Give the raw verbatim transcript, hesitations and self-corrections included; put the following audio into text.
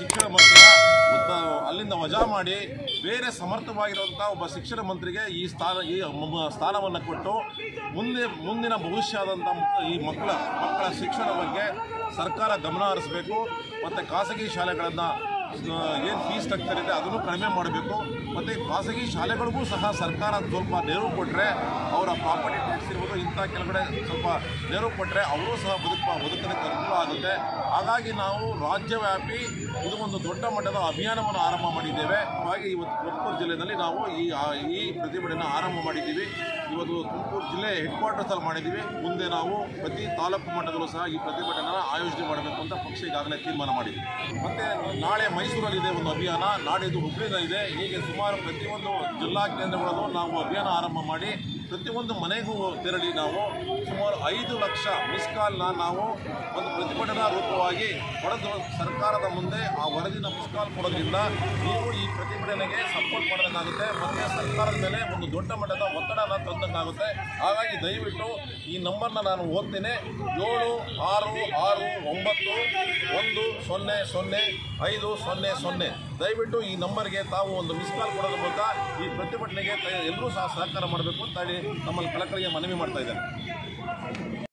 ಶಿಕ್ಷಣ ಮಂತ್ರಿ ಅಲ್ಲಿಂದ ವಜಾ ಮಾಡಿ ಬೇರೆ ಸಮರ್ಥವಾಗಿರುವಂತ ಒಬ್ಬ ಶಿಕ್ಷಣ ಮಂತ್ರಿಗೆ ಈ ಸ್ಥಾನ ಈ ಸ್ಥಾನವನ್ನು ಕೊಟ್ಟು ಮುಂದೆ ಮುಂದಿನ ಭವಿಷ್ಯದಂತ ಈ ಮಕ್ಕಳ ಮಕ್ಕಳ ಶಿಕ್ಷಣ ಬಗ್ಗೆ ಸರ್ಕಾರ ಗಮನ ಹರಿಸಬೇಕು ಮತ್ತು ಖಾಸಗಿ ಶಾಲೆಗಳನ್ನು ಏನು ಫೀಸ್ ಸ್ಟ್ರಕ್ಚರ್ ಇದೆ ಅದನ್ನು ಕಡಿಮೆ ಮಾಡಬೇಕು ಮತ್ತು ಖಾಸಗಿ ಶಾಲೆಗಳಿಗೂ ಸಹ ಸರ್ಕಾರ ಸ್ವಲ್ಪ ನೆರವು ಕೊಟ್ಟರೆ ಅವರ ಪ್ರಾಪರ್ಟಿ ಟ್ಯಾಕ್ಸ್ ಇರ್ಬೋದು ಇಂಥ ಕೆಲಗಡೆ ಸ್ವಲ್ಪ ನೆರವು ಕೊಟ್ಟರೆ ಅವರು ಸಹ ಬದುಕು ಬದುಕೋದಕ್ಕೆ ಅನುಕೂಲ ಆಗುತ್ತೆ. ಹಾಗಾಗಿ ನಾವು ರಾಜ್ಯವ್ಯಾಪಿ ಇದು ಒಂದು ದೊಡ್ಡ ಮಟ್ಟದ ಅಭಿಯಾನವನ್ನು ಆರಂಭ ಮಾಡಿದ್ದೇವೆ. ಹಾಗಾಗಿ ಇವತ್ತು ತುಮಕೂರು ಜಿಲ್ಲೆಯಲ್ಲಿ ನಾವು ಈ ಈ ಪ್ರತಿಭಟನೆಯನ್ನು ಆರಂಭ ಮಾಡಿದ್ದೀವಿ. ಇವತ್ತು ತುಮಕೂರು ಜಿಲ್ಲೆ ಹೆಡ್ ಕ್ವಾರ್ಟರ್ಸಲ್ಲಿ ಮಾಡಿದ್ದೀವಿ. ಮುಂದೆ ನಾವು ಪ್ರತಿ ತಾಲೂಕು ಮಟ್ಟದಲ್ಲೂ ಸಹ ಈ ಪ್ರತಿಭಟನೆಯನ್ನು ಆಯೋಜನೆ ಮಾಡಬೇಕು ಅಂತ ಪಕ್ಷ ಈಗಾಗಲೇ ತೀರ್ಮಾನ ಮಾಡಿದ್ದೀವಿ. ಮತ್ತು ನಾಳೆ ಮೈಸೂರಲ್ಲಿದೆ ಒಂದು ಅಭಿಯಾನ, ನಾಡಿದ್ದು ಹುಬ್ಬಳ್ಳಿಯಲ್ಲಿದೆ, ಹೀಗೆ ಸುಮಾರು ಪ್ರತಿಯೊಂದು ಜಿಲ್ಲಾ ಕೇಂದ್ರಗಳಲ್ಲೂ ನಾವು ಅಭಿಯಾನ ಆರಂಭ ಮಾಡಿ ಪ್ರತಿಯೊಂದು ಮನೆಗೂ ತೆರಳಿ ನಾವು ಸುಮಾರು ಐದು ಲಕ್ಷ ಮಿಸ್ ಕಾಲ್ನ ನಾವು ಒಂದು ಪ್ರತಿಭಟನಾ ರೂಪವಾಗಿ ಪಡೆದು ಸರ್ಕಾರದ ಮುಂದೆ ಆ ವರದಿನ ಮಿಸ್ ಕಾಲ್ ಕೊಡೋದ್ರಿಂದ ನೀವು ಈ ಪ್ರತಿಭಟನೆಗೆ ಸಪೋರ್ಟ್ ಮಾಡಬೇಕಾಗುತ್ತೆ ಮತ್ತು ಸರ್ಕಾರದ ಮೇಲೆ ಒಂದು ದೊಡ್ಡ ಮಟ್ಟದ ಒತ್ತಡನ ತಂದಂತಾಗುತ್ತೆ. ಹಾಗಾಗಿ ದಯವಿಟ್ಟು ಈ ನಂಬರ್ನ ನಾನು ಓದ್ತೇನೆ: ಏಳು ಆರು ಆರು ಒಂಬತ್ತು ಒಂದು ಸೊನ್ನೆ ಸೊನ್ನೆ ಐದು ಸೊನ್ನೆ ಸೊನ್ನೆ. ದಯವಿಟ್ಟು ಈ ನಂಬರ್ಗೆ ತಾವು ಒಂದು ಮಿಸ್ ಕಾಲ್ ಕೊಡೋದ್ರ ಮೂಲಕ ಈ ಪ್ರತಿಭಟನೆಗೆ ಎಲ್ಲರೂ ಸಹ ಸಹಕಾರ ಮಾಡಬೇಕು ಅಂತ ಹೇಳಿ ನಮ್ಮಲ್ಲಿ ಕಳಕಳಿಯ ಮನವಿ ಮಾಡ್ತಾ ಇದ್ದಾರೆ.